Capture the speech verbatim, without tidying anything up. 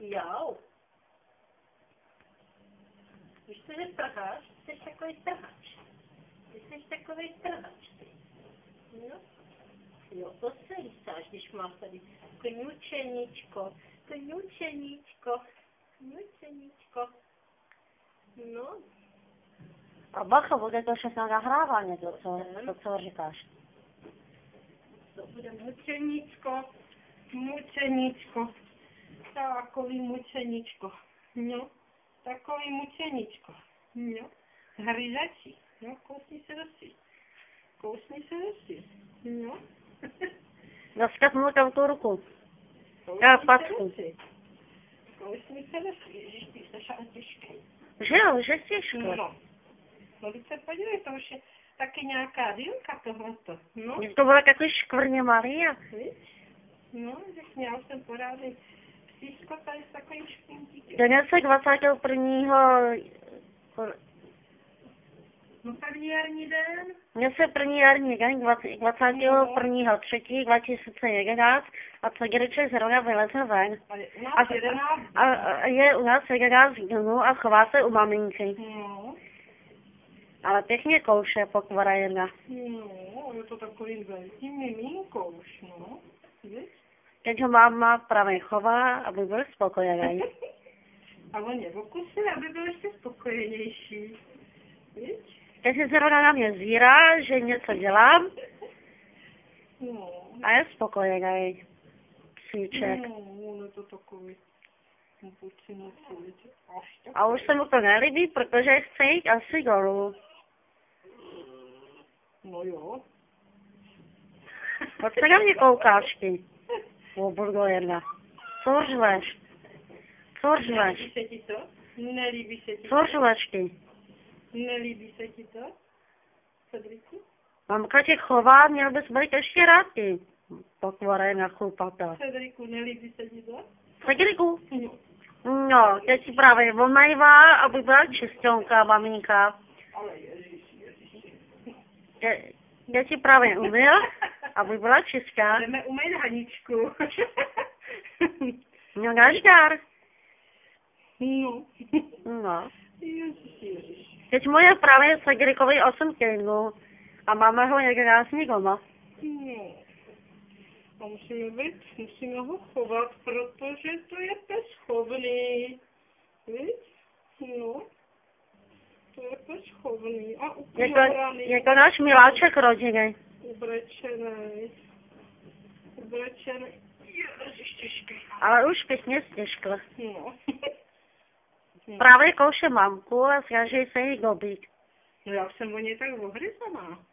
Jo. Když jsi strháš, jsi takový strháč. Ty jsi takový strháč. No. Jo, to se lísáš, když máš tady kňučeníčko, kňučeníčko, kňučeníčko. No. A bacha, bude to všechno nahrávání, to, co, to, co říkáš. To bude mučeníčko, mučeníčko, takový mučeníčko, no, takový mučeníčko, no, hryzačí, no, kousni se dosí, kousni se dosí, no. Naskaknu tam tu ruku, já patku. Kousni se dosí, že ty jsi až těžký. Že, že těžký. No, no, víc se podívej, to už je taky nějaká dýlka tohleto, no. To byla takový škvrně Maria. Víš? No, tak měl jsem pořádný psíčko tady s takovým špuntíkem. Donesek dvacátého prvního No první jarní den? Donesek první jarní den dvacátého prvního třetího dva tisíce jedenáct a Cedriček zrovna vyleze ven. A je u nás jedenáct dnů a chová se u maminky. No. Ale pěkně kouše pokvara jedna. No, je to takový velký miminko už, no. Teď ho máma právě chová, aby byl spokojený. A on je vokusil, aby byl ještě spokojenější. Víš? Teď se zrovna na mě zírá, že něco dělám. No. A je spokojený. Psíček. No, on je to takový. A už se mu to nelíbí, protože chce jít asi dolů. No jo. Proč se na mě koukáš ty? O, burgo jedna. Co řveš? Co řveš? Nelíbí se ti to? Nelíbí se ti to? Co řveš ty? Nelíbí se ti to? Cedriku? Mamka tě chová, měl bys být ještě rád ty. Potvorená chlupata. Cedriku, nelíbí se ti to? Cedriku? No, teď si právě omejvá, aby byla čistonka, maminka. Ale ježiš, ježiš. Teď si právě umyl. Aby byla čistá. Jdeme umýt Haničku. No, naždár. No. No. Teď mu je právě Cedrikovi osm týdnů a máme ho jedenáct dní doma. No. A musíme být, musíme ho chovat, protože to je pes chovný. Víš? No. To je pes chovný a upozoraný. Je, je to náš miláček rodiny. Obrečený. Obrečený. Ježiš, těžký. Ale už pěkně stěžkl. No. Právě kouše mamku a snaží se jí dobít. No já jsem o něj tak ohryzaná.